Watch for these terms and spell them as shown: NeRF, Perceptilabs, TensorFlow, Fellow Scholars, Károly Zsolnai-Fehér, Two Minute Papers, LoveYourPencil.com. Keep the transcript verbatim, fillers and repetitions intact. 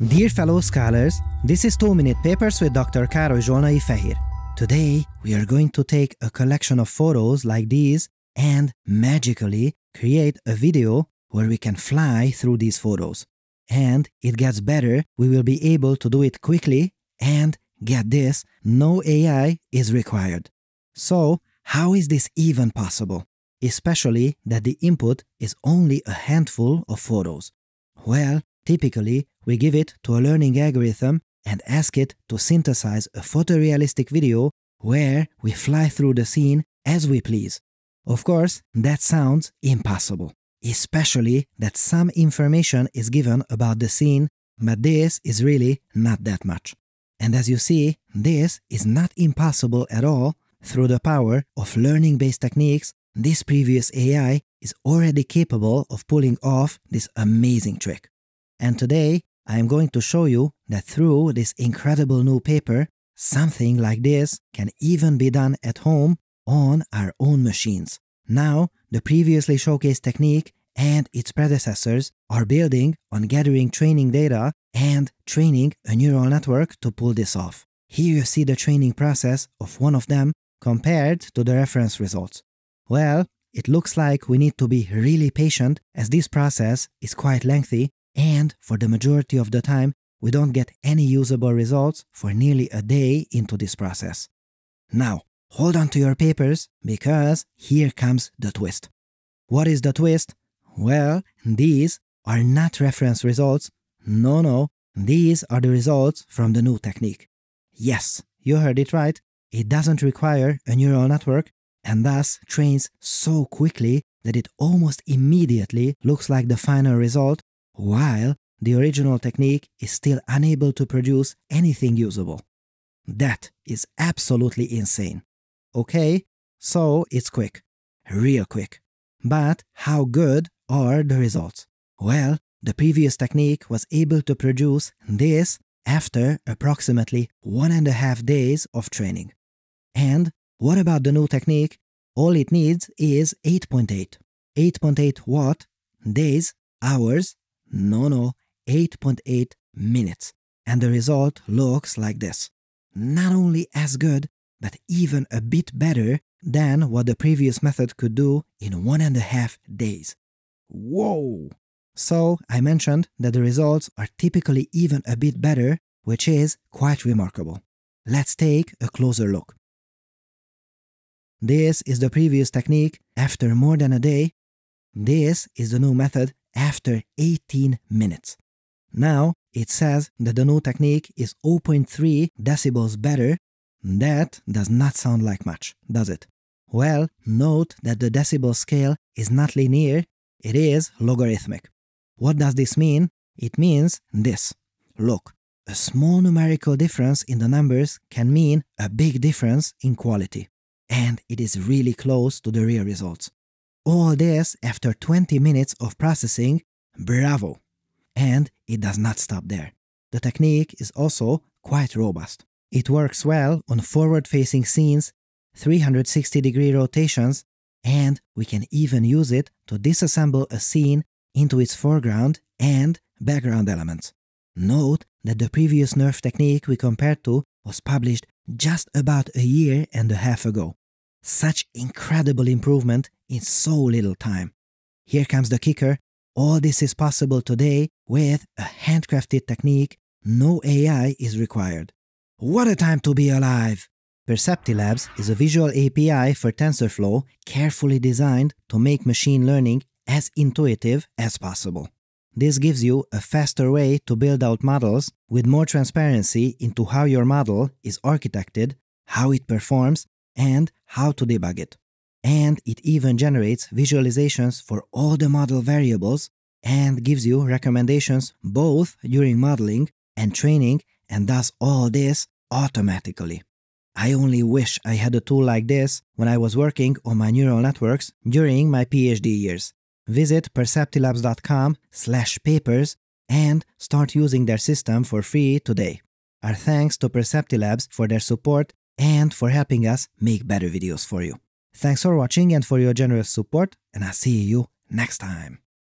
Dear fellow scholars, this is Two Minute Papers with Doctor Károly Zsolnai-Fehér. Today, we are going to take a collection of photos like these and magically create a video where we can fly through these photos. And it gets better, we will be able to do it quickly and, get this, no A I is required. So, how is this even possible? Especially that the input is only a handful of photos. Well, typically, we give it to a learning algorithm and ask it to synthesize a photorealistic video where we fly through the scene as we please. Of course, that sounds impossible, especially that some information is given about the scene, but this is really not that much. And as you see, this is not impossible at all. Through the power of learning-based techniques, this previous A I is already capable of pulling off this amazing trick. And today, I am going to show you that through this incredible new paper, something like this can even be done at home on our own machines. Now, the previously showcased technique and its predecessors are building on gathering training data and training a neural network to pull this off. Here you see the training process of one of them compared to the reference results. Well, it looks like we need to be really patient as this process is quite lengthy, and for the majority of the time, we don't get any usable results for nearly a day into this process. Now, hold on to your papers, because here comes the twist. What is the twist? Well, these are not reference results. No, no, these are the results from the new technique. Yes, you heard it right. It doesn't require a neural network, and thus trains so quickly that it almost immediately looks like the final result, while the original technique is still unable to produce anything usable. That is absolutely insane. Okay, so it's quick. Real quick. But how good are the results? Well, the previous technique was able to produce this after approximately one and a half days of training. And what about the new technique? All it needs is eight point eight. eight point eight what? Days? Hours? No, no, eight point eight minutes. And the result looks like this. Not only as good, but even a bit better than what the previous method could do in one and a half days. Whoa! So, I mentioned that the results are typically even a bit better, which is quite remarkable. Let's take a closer look. This is the previous technique after more than a day. This is the new method after eighteen minutes. Now, it says that the new technique is zero point three decibels better. That does not sound like much, does it? Well, note that the decibel scale is not linear, it is logarithmic. What does this mean? It means this. Look, a small numerical difference in the numbers can mean a big difference in quality. And it is really close to the real results. All this after twenty minutes of processing, bravo! And it does not stop there. The technique is also quite robust. It works well on forward-facing scenes, three hundred sixty degree rotations, and we can even use it to disassemble a scene into its foreground and background elements. Note that the previous NeRF technique we compared to was published just about a year and a half ago. Such incredible improvement in so little time. Here comes the kicker. All this is possible today with a handcrafted technique. No A I is required. What a time to be alive! Perceptilabs is a visual A P I for TensorFlow carefully designed to make machine learning as intuitive as possible. This gives you a faster way to build out models with more transparency into how your model is architected, how it performs, and how to debug it. And it even generates visualizations for all the model variables and gives you recommendations both during modeling and training, and does all this automatically. I only wish I had a tool like this when I was working on my neural networks during my PhD years. Visit perceptilabs dot com slash papers and start using their system for free today. Our thanks to Perceptilabs for their support and for helping us make better videos for you. Thanks for watching and for your generous support, and I'll see you next time.